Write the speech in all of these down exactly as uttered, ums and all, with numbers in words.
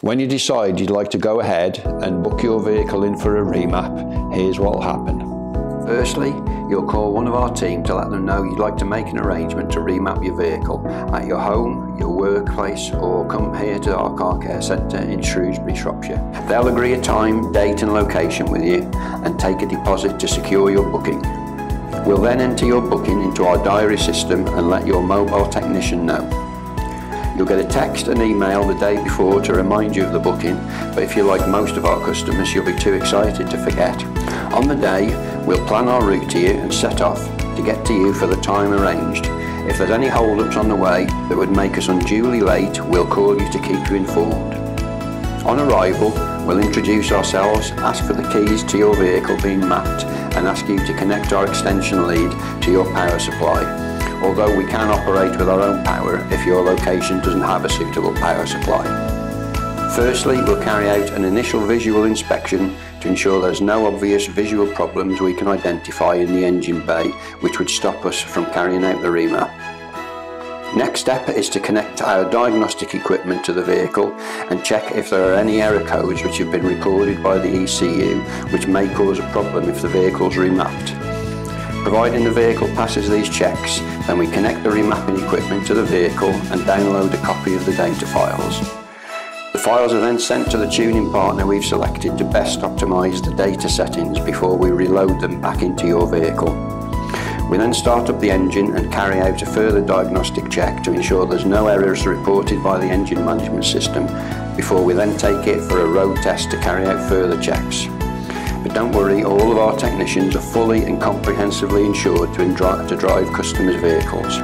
When you decide you'd like to go ahead and book your vehicle in for a remap, here's what will happen. Firstly, you'll call one of our team to let them know you'd like to make an arrangement to remap your vehicle at your home, your workplace, or come here to our car care centre in Shrewsbury, Shropshire. They'll agree a time, date and location with you and take a deposit to secure your booking. We'll then enter your booking into our diary system and let your mobile technician know. You'll get a text and email the day before to remind you of the booking, but if you're like most of our customers, you'll be too excited to forget. On the day, we'll plan our route to you and set off to get to you for the time arranged. If there's any hold-ups on the way that would make us unduly late, we'll call you to keep you informed. On arrival, we'll introduce ourselves, ask for the keys to your vehicle being mapped, and ask you to connect our extension lead to your power supply. Although we can operate with our own power if your location doesn't have a suitable power supply. Firstly, we'll carry out an initial visual inspection to ensure there's no obvious visual problems we can identify in the engine bay which would stop us from carrying out the remap. Next step is to connect our diagnostic equipment to the vehicle and check if there are any error codes which have been recorded by the E C U which may cause a problem if the vehicle's remapped. Providing the vehicle passes these checks, then we connect the remapping equipment to the vehicle and download a copy of the data files. The files are then sent to the tuning partner we've selected to best optimise the data settings before we reload them back into your vehicle. We then start up the engine and carry out a further diagnostic check to ensure there's no errors reported by the engine management system before we then take it for a road test to carry out further checks. But don't worry, all of our technicians are fully and comprehensively insured to, to drive customers' vehicles.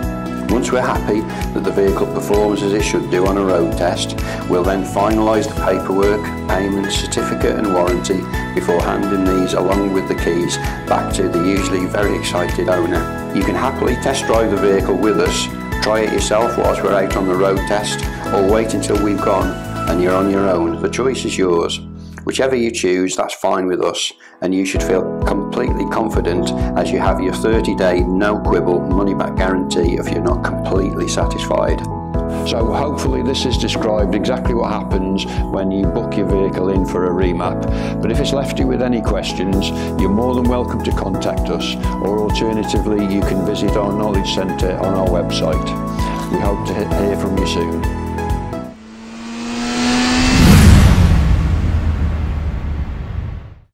Once we're happy that the vehicle performs as it should do on a road test, we'll then finalise the paperwork, payment, certificate and warranty before handing these along with the keys back to the usually very excited owner. You can happily test drive the vehicle with us, try it yourself whilst we're out on the road test, or wait until we've gone and you're on your own. The choice is yours. Whichever you choose, that's fine with us, and you should feel completely confident as you have your thirty day no quibble money back guarantee if you're not completely satisfied. So hopefully this has described exactly what happens when you book your vehicle in for a remap, but if it's left you with any questions, you're more than welcome to contact us, or alternatively you can visit our knowledge centre on our website. We hope to hear from you soon.